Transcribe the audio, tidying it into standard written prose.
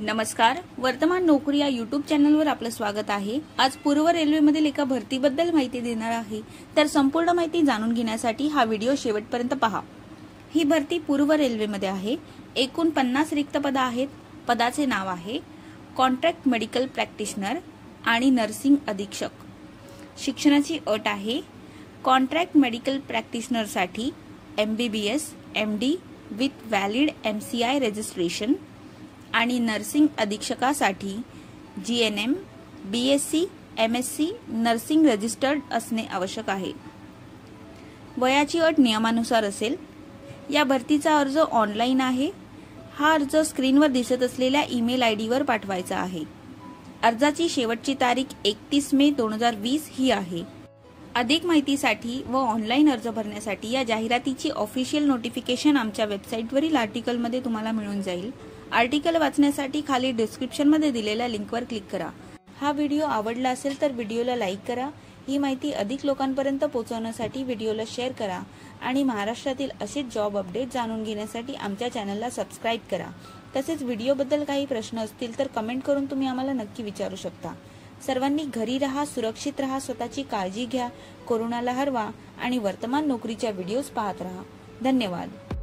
नमस्कार, वर्तमान नोकरी या यूट्यूब चॅनलवर आपलं स्वागत आहे। आज पूर्व रेल्वेमधील एका भरतीबद्दल माहिती देणार आहे, तर संपूर्ण माहिती जाणून घेण्यासाठी हा व्हिडिओ शेवटपर्यंत पहा। ही भरती पूर्व रेल्वेमध्ये आहे। एकूण 50 रिक्त पद आहेत। पदाचे नाव आहे कॉन्ट्रॅक्ट मेडिकल प्रॅक्टिशनर आणि नर्सिंग अधीक्षक। शिक्षणाची अट आहे कॉन्ट्रॅक्ट मेडिकल प्रॅक्टिशनर साठी MBBS MD with valid MCI registration आणि नर्सिंग अधीक्षकासाठी GNM BSc MSc nursing registered असणे आवश्यक आहे। वयाची अट नियमानुसार असेल। या भरतीचा अर्ज ऑनलाइन आहे। हा अर्ज स्क्रीनवर दिसत असलेल्या ईमेल ID वर पाठवायचा आहे। अर्जाची शेवटची तारीख 31 मे 2020 ही आहे। अधिक माहितीसाठी व ऑनलाइन अर्ज भरण्यासाठी या जाहिरातीची ऑफिशियल नोटिफिकेशन आमच्या वेबसाइटवरील आर्टिकलमध्ये तुम्हाला मिळून जाईल। आर्टिकल वाचण्यासाठी खाली डिस्क्रिप्शन मध्ये दिलेल्या लिंकवर क्लिक करा। हा व्हिडिओ आवडला असेल तर व्हिडिओला लाईक करा। ही माहिती अधिक लोकांपर्यंत पोहोचवण्यासाठी व्हिडिओला शेअर करा आणि महाराष्ट्रातील असे जॉब अपडेट जाणून घेण्यासाठी आमच्या चॅनलला सबस्क्राइब करा। तसेच व्हिडिओबद्दल काही प्रश्न असतील तर कमेंट करून तुम्ही आम्हाला नक्की विचारू शकता। सर्वांनी घरी रहा, सुरक्षित रहा, स्वतःची काळजी घ्या, कोरोनाला हरवा आणि वर्तमान नोकरीच्या व्हिडिओज पाहत रहा। धन्यवाद।